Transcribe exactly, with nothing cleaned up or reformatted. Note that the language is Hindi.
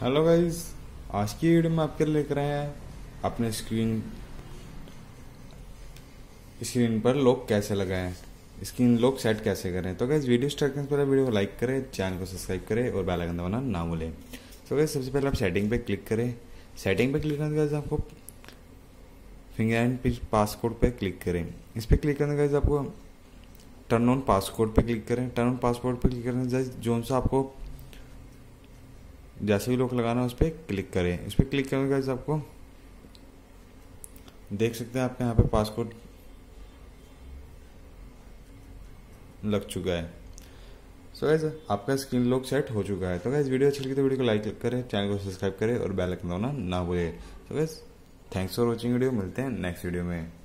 हेलो गाइस, आज की वीडियो में आपके लेकर आए हैं अपने स्क्रीन स्क्रीन पर लॉक कैसे लगाएं, स्क्रीन लॉक सेट कैसे करें। तो गाइस वीडियो स्टार्ट करने से पहले वीडियो को लाइक करें, चैनल को सब्सक्राइब करें और बेल आइकन दबाना ना भूलें। तो गाइस सबसे पहले आप सेटिंग पे क्लिक करें। सेटिंग पे क्लिक करने के बाद आपको फिंगरप्रिंट पासकोड पर क्लिक करें। इस पर क्लिक करने के बाद आपको टर्न ऑन पासकोड पर क्लिक करें। टर्न ऑन पासकोड पर क्लिक करने से जो सा आपको जैसे भी लॉक लगाना है उस पर क्लिक करें। उस पर क्लिक करने के बाद आपको देख सकते हैं आपके यहाँ पे पासकोड लग चुका है। सो so गाइस आपका स्क्रीन लॉक सेट हो चुका है। तो गाइस वीडियो अच्छी लगी तो वीडियो को लाइक करें, चैनल को सब्सक्राइब करें और बेल आइकन दबाना ना भूलें। तो guys thanks for watching video, मिलते हैं नेक्स्ट वीडियो में।